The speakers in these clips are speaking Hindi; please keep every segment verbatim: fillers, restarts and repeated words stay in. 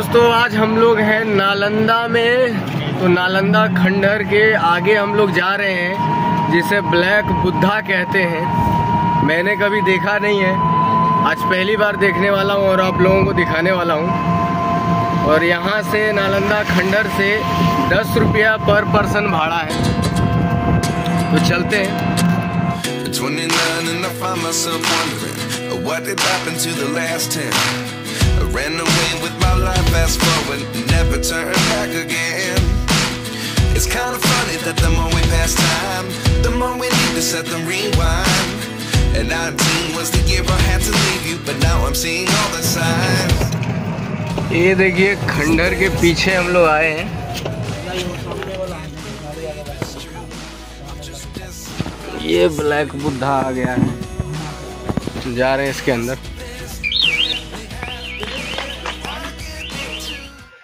दोस्तों, आज हम लोग हैं नालंदा में। तो नालंदा खंडहर के आगे हम लोग जा रहे हैं, जिसे ब्लैक बुद्धा कहते हैं। मैंने कभी देखा नहीं है, आज पहली बार देखने वाला हूँ और आप लोगों को दिखाने वाला हूँ। और यहाँ से नालंदा खंडहर से दस रुपया पर पर्सन भाड़ा है। तो चलते हैं। I ran away with my life, fast forward, never turn back again. It's kind of funny that the more we pass time, the more we need to set the rewind. And nineteen was the year I had to leave you, but now I'm seeing all the signs. ये देखिए, खंडहर के पीछे हम लोग आए हैं। ये ब्लैक बुद्धा आ गया है, जा रहे हैं इसके अंदर।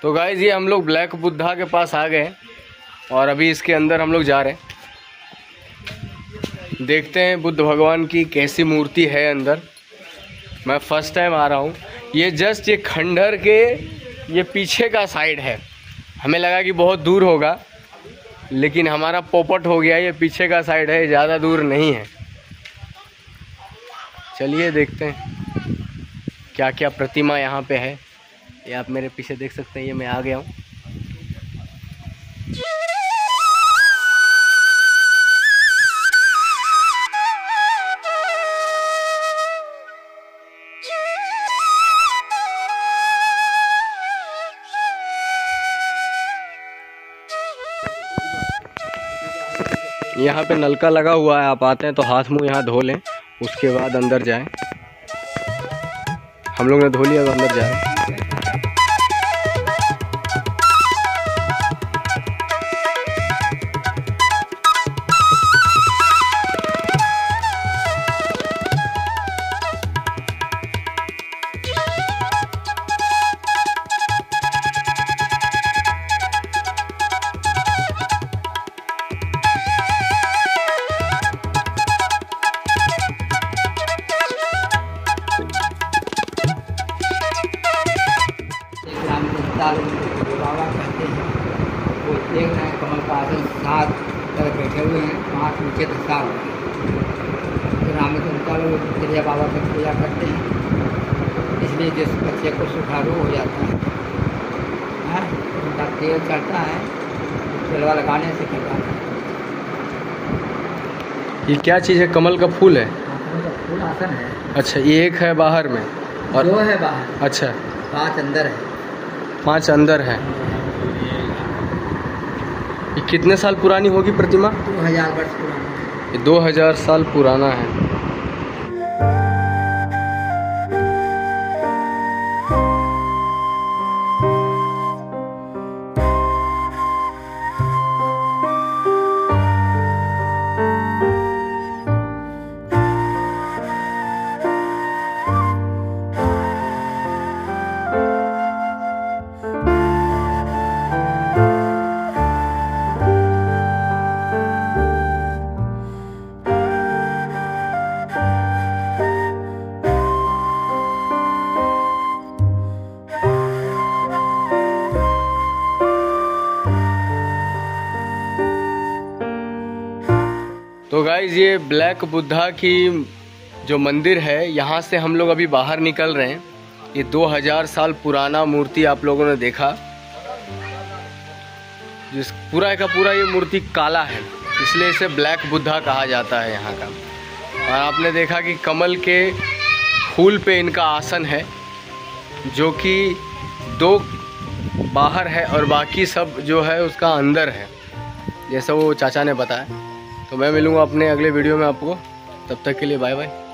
तो गाइज, ये हम लोग ब्लैक बुद्धा के पास आ गए और अभी इसके अंदर हम लोग जा रहे हैं। देखते हैं बुद्ध भगवान की कैसी मूर्ति है अंदर। मैं फर्स्ट टाइम आ रहा हूँ। ये जस्ट ये खंडहर के ये पीछे का साइड है। हमें लगा कि बहुत दूर होगा, लेकिन हमारा पोपट हो गया। ये पीछे का साइड है, ज़्यादा दूर नहीं है। चलिए देखते हैं क्या क्या प्रतिमा यहाँ पे है। ये आप मेरे पीछे देख सकते हैं, ये मैं आ गया हूँ। यहाँ पे नलका लगा हुआ है, आप आते हैं तो हाथ मुंह यहाँ धो लें, उसके बाद अंदर जाएं। हम लोग ने धो लिया, अंदर जाएं। सात तरह बैठे हुए हैं, पाँच नीचे तक सात होते हैं। रामचंद्र लोग त्रिया बाबा की पूजा करते हैं, इसलिए जिस बच्चे को सुखारू हो जाता है, हाँ, उनका तेल चढ़ता है, तेलवा लगाने से करवाता है। ये क्या चीज़ है? कमल का फूल है। कमल का फूल आसन है। अच्छा, ये एक है बाहर में और दो है बाहर। अच्छा, पाँच अंदर है। पाँच अंदर है। कितने साल पुरानी होगी प्रतिमा? दो हजार वर्ष पुरानी है। दो हजार साल पुराना है। तो गाइज, ये ब्लैक बुद्धा की जो मंदिर है, यहाँ से हम लोग अभी बाहर निकल रहे हैं। ये दो हजार साल पुराना मूर्ति आप लोगों ने देखा, जिस पूरा का पूरा ये मूर्ति काला है, इसलिए इसे ब्लैक बुद्धा कहा जाता है यहाँ का। और आपने देखा कि कमल के फूल पे इनका आसन है, जो कि दो बाहर है और बाकी सब जो है उसका अंदर है, जैसा वो चाचा ने बताया। तो मैं मिलूँगा अपने अगले वीडियो में आपको। तब तक के लिए बाय बाय।